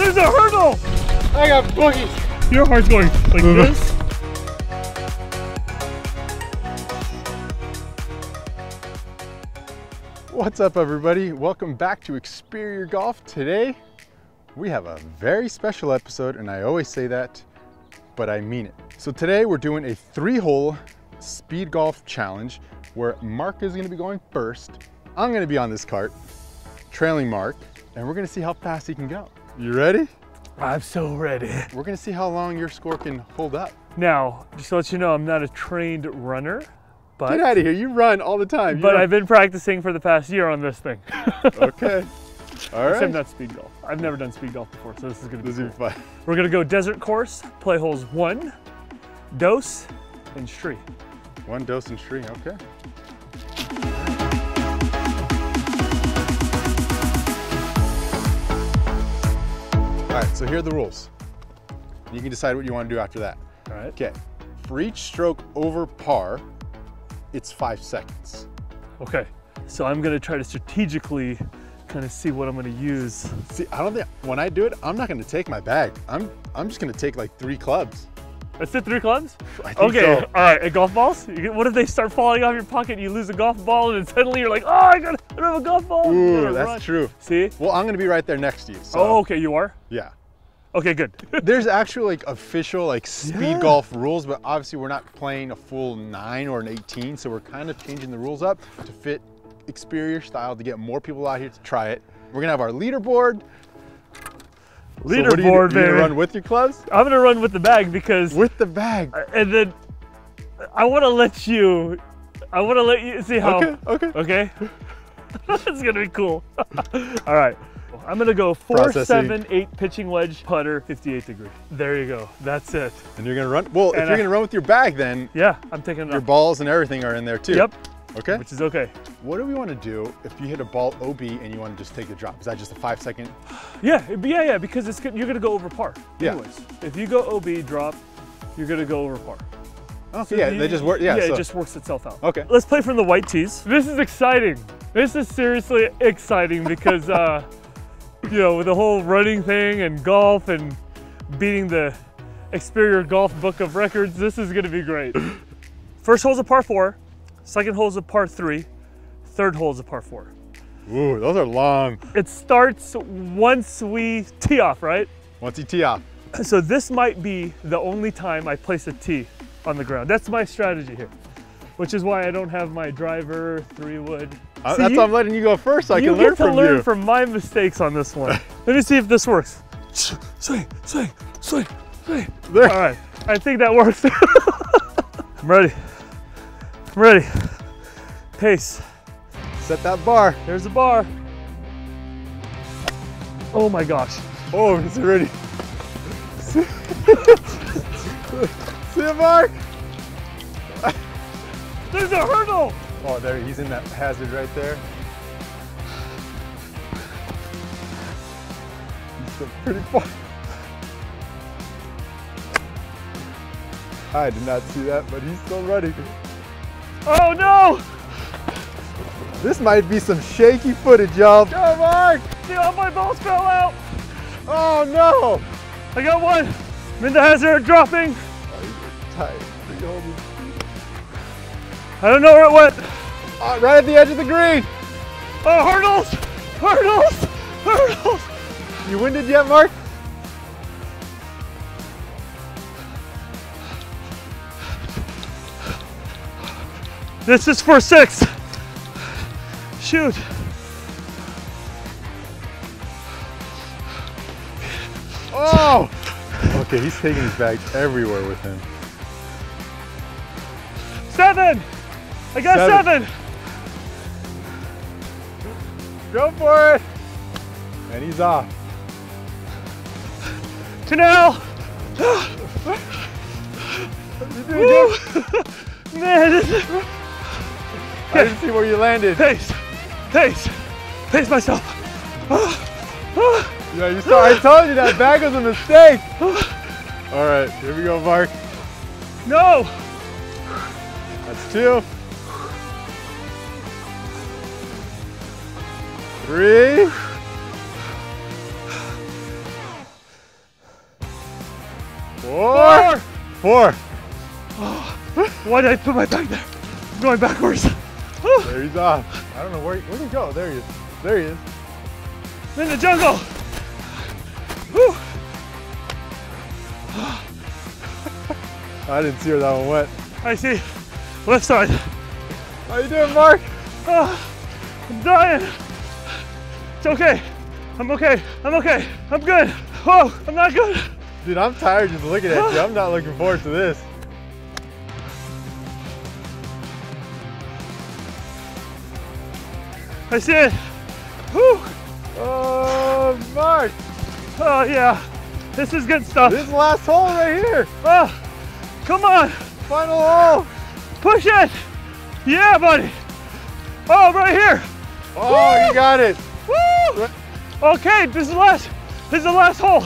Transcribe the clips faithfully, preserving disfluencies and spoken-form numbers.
There's a hurdle! I got boogies. Your heart's going like this. What's up, everybody? Welcome back to Experior Golf. Today, we have a very special episode, and I always say that, but I mean it. So today we're doing a three-hole speed golf challenge where Mark is gonna be going first. I'm gonna be on this cart, trailing Mark, and we're gonna see how fast he can go. You ready? I'm so ready. We're gonna see how long your score can hold up. Now, just to let you know, I'm not a trained runner, but— Get out of here, you run all the time. You but run. I've been practicing for the past year on this thing. Okay. All right. Except not speed golf. I've never done speed golf before, so this is gonna be This cool. is fun. We're gonna go desert course, play holes one, dos, and shree. One, dos, and shree, okay. All right, so here are the rules. You can decide what you wanna do after that. All right. Okay, for each stroke over par, it's five seconds. Okay, so I'm gonna try to strategically kind of see what I'm gonna use. See, I don't think, when I do it, I'm not gonna take my bag. I'm I'm just gonna take like three clubs. That's it, three clubs? I think okay, so. All right, and golf balls? What if they start falling off your pocket and you lose a golf ball and then suddenly you're like, oh, I, gotta, I don't have a golf ball. Ooh, that's run. True. See? Well, I'm gonna be right there next to you. So. Oh, okay, you are? Yeah. Okay, good. There's actually like official like speed yeah. golf rules, but obviously we're not playing a full nine or an eighteen, so we're kind of changing the rules up to fit Experior style to get more people out here to try it. We're gonna have our leaderboard. Leaderboard, so man. You gonna run with your clubs? I'm gonna run with the bag because with the bag. I, and then I want to let you. I want to let you see how. Okay. Okay. Okay. It's gonna be cool. All right. I'm gonna go four, Processing. seven, eight pitching wedge putter, fifty-eight degree. There you go. That's it. And you're gonna run. Well, and if you're I, gonna run with your bag, then yeah, I'm taking it your off. Balls and everything are in there too. Yep. Okay. Which is okay. What do we want to do if you hit a ball O B and you want to just take the drop? Is that just a five second? Yeah, yeah, yeah, because it's you're going to go over par. Anyways, yeah. If you go O B, drop, you're going to go over par. Oh, so yeah, you, they just work. Yeah, yeah so. It just works itself out. Okay. Let's play from the white tees. This is exciting. This is seriously exciting because, uh, you know, with the whole running thing and golf and beating the Experior Golf Book of Records, this is going to be great. First hole's a par four. Second hole's a par three, third hole's a par four. Ooh, those are long. It starts once we tee off, right? Once you tee off. So this might be the only time I place a tee on the ground. That's my strategy here, which is why I don't have my driver, three wood. Uh, see, that's you, why I'm letting you go first so I can learn from you. You get to learn from my mistakes on this one. Let me see if this works. Swing, swing, swing, swing. There. All right, I think that works. I'm ready. I'm ready. Pace. Set that bar. There's the bar. Oh my gosh. Oh, it's already. See, see you, Mark. There's a hurdle. Oh, there he's in that hazard right there. He's pretty far. I did not see that, but he's still running. Oh no! This might be some shaky footage, y'all. Go, Mark! See, all my balls fell out. Oh no! I got one. I'm in the hazard, dropping. Oh, you're tight. I don't know where it went. Uh, right at the edge of the green. Oh, hurdles! Hurdles! Hurdles! You winded yet, Mark? This is for six. Shoot. Oh! Okay, he's taking his bag everywhere with him. Seven! I got seven! seven. Go for it! And he's off. Canal! Man, this is... I didn't see where you landed. Pace, pace, pace myself. Yeah, you saw, I told you that bag was a mistake. All right, here we go, Mark. No. That's two. Three. Four. Four. Four. Oh, why did I put my back there? I'm going backwards. Oh. There he's off. I don't know where he, where'd he go? There he is. There he is. In the jungle. Woo. I didn't see where that one went. I see. Left side. How you doing, Mark? Oh, I'm dying. It's okay. I'm okay. I'm okay. I'm good. Oh, I'm not good. Dude, I'm tired just looking at you. I'm not looking forward to this. I see it. Whew. Oh, Mark. Oh, yeah. This is good stuff. This is the last hole right here. Oh, come on. Final hole. Push it. Yeah, buddy. Oh, right here. Oh, woo! You got it. Woo! Okay, this is the last. This is the last hole.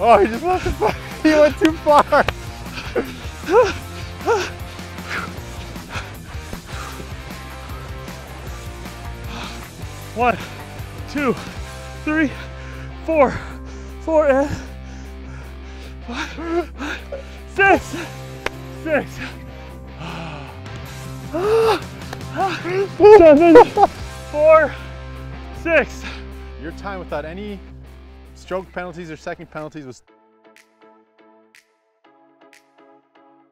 Oh, he just left the fire. He went too far. One, two, three, four, four, and five, six, six, seven, four, six. Your time without any stroke penalties or second penalties was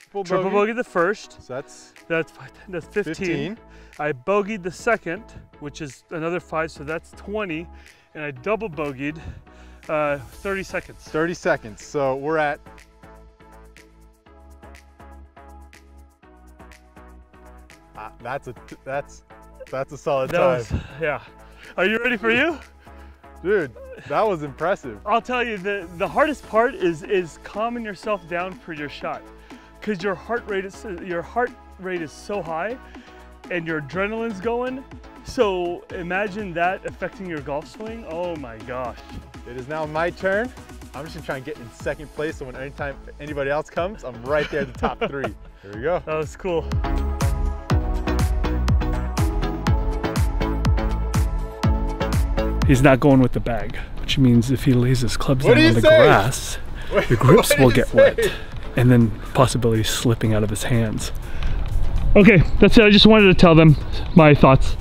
triple bogey. Triple bogey the first. So that's that's that's fifteen. fifteen. I bogeyed the second, which is another five, so that's twenty, and I double bogeyed uh, thirty seconds. Thirty seconds. So we're at ah, that's a that's that's a solid that time. Was, yeah. Are you ready for you? Dude, that was impressive. I'll tell you, the, the hardest part is is calming yourself down for your shot, because your heart rate is your heart rate is so high, and your adrenaline's going. So imagine that affecting your golf swing. Oh my gosh! It is now my turn. I'm just gonna try and get in second place, so when anytime anybody else comes, I'm right there at the top three. Here we go. That was cool. He's not going with the bag, which means if he lays his clubs down on the grass, your grips will get wet, and then possibly slipping out of his hands. Okay, that's it. I just wanted to tell them my thoughts.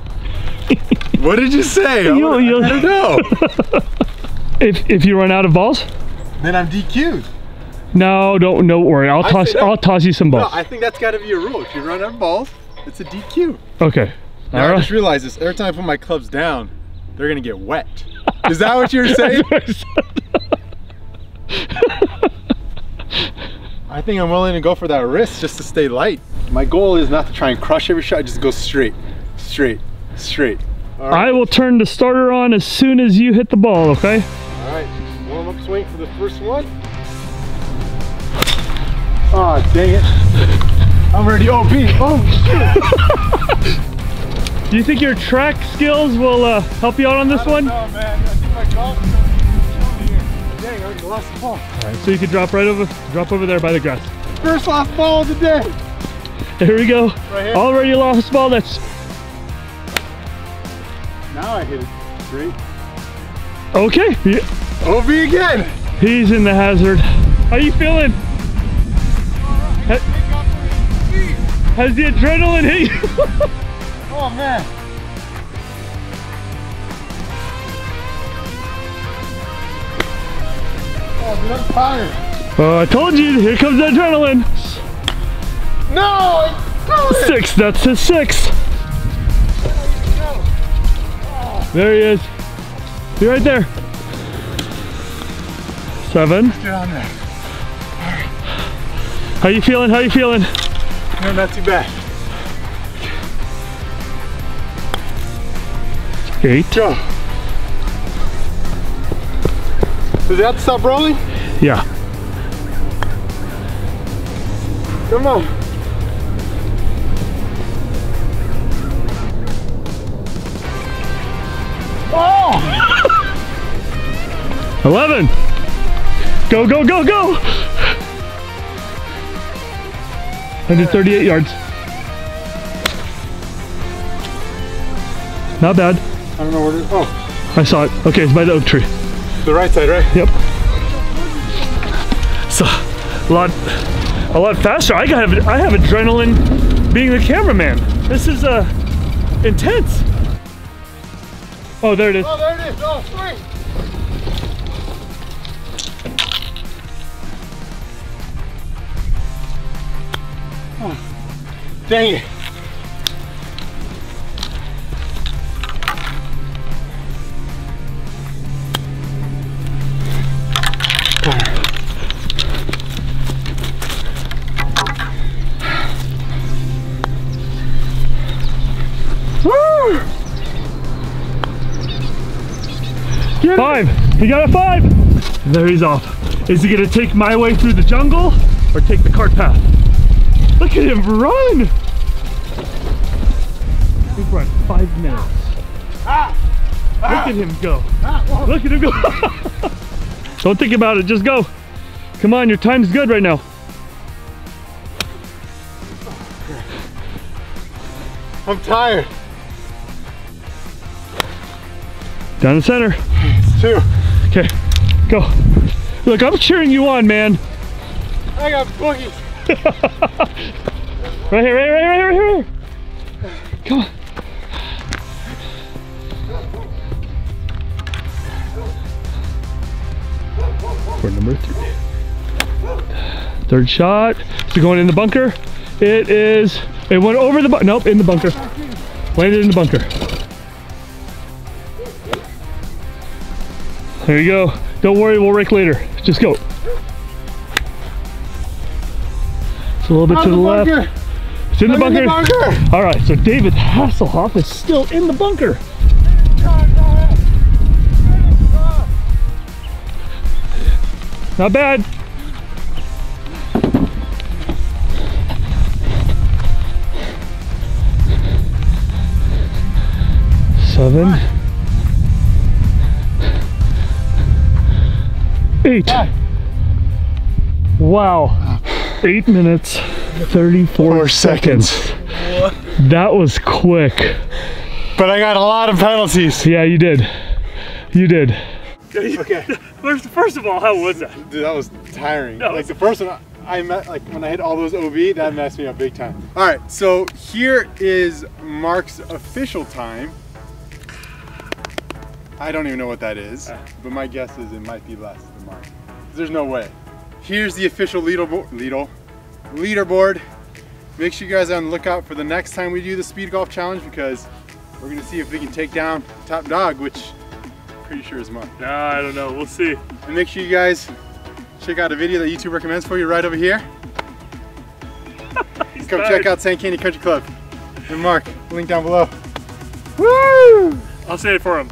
What did you say? You, I, you, I don't know. if if you run out of balls, then I'm D Q'd. No, don't don't worry. I'll I toss that, I'll toss you some balls. No, I think that's got to be a rule. If you run out of balls, it's a D Q. Okay. Now All I right. just realized this. Every time I put my clubs down, they're gonna get wet. Is that what you're saying? I think I'm willing to go for that risk just to stay light. My goal is not to try and crush every shot, just go straight, straight, straight. All right. I will turn the starter on as soon as you hit the ball, okay? All right, warm up swing for the first one. Aw, oh, dang it. I'm already O B. Oh, shit. Do you think your track skills will uh, help you out on this I don't one? No, man. I think my golf is going to be here. Dang, I already lost the ball. All right, so you can drop right over, drop over there by the grass. First lost ball of the day. Here we go. Right here. Already lost ball. That's. Now I hit it straight. Okay. Yeah. O B again. He's in the hazard. How you feeling? Right, ha has the adrenaline hit you? Oh man. Oh dude, I'm tired. Oh, I told you, here comes the adrenaline. No, I told it. Six, that's his six. Oh. There he is. Be right there. Seven. Let's get on there. All right. How you feeling? How you feeling? No, not too bad. Eight. Go. Does it have to stop rolling? Yeah. Come on. Oh! eleven. Go, go, go, go! one hundred thirty-eight yards. Not bad. I don't know where it is. Oh. I saw it. Okay, it's by the oak tree. The right side, right? Yep. It's a lot, a lot faster. I got, I have adrenaline being the cameraman. This is uh, intense. Oh, there it is. Oh, there it is. Oh, sweet. Oh, dang it. Five. He got a five. There he's off. Is he gonna take my way through the jungle or take the cart path? Look at him run. He's run five minutes. Ah. Ah. Look at him go. Ah. Look at him go. Don't think about it. Just go. Come on, your time's good right now. I'm tired. Down the center. Two. Okay, go. Look, I'm cheering you on, man. I got boogies. Right here, right here, right here, right here. Come on. For number three. Third shot. So going in the bunker. It is, it went over the, bu nope, in the bunker. Landed in the bunker. There you go. Don't worry, we'll rake later. Just go. It's a little bit to the left. It's in the bunker. All right, so David Hasselhoff is still in the bunker. Not bad. Seven. Eight. Wow. eight minutes, thirty-four seconds. That was quick. But I got a lot of penalties. Yeah, you did. You did. Okay. First, first of all, how was that? Dude, that was tiring. No, like the first one I met, like when I hit all those O B, that messed me up big time. All right, so here is Mark's official time. I don't even know what that is, but my guess is it might be less than mine. There's no way. Here's the official leaderboard. leaderboard. Make sure you guys are on the lookout for the next time we do the speed golf challenge, because we're gonna see if we can take down Top Dog, which I'm pretty sure is mine. Nah, I don't know, we'll see. And make sure you guys check out a video that YouTube recommends for you right over here. Come tired. Check out Sand Canyon Country Club. And Mark, link down below. Woo! I'll say it for him.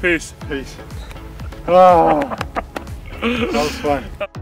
Peace. Peace. Oh, that was fun.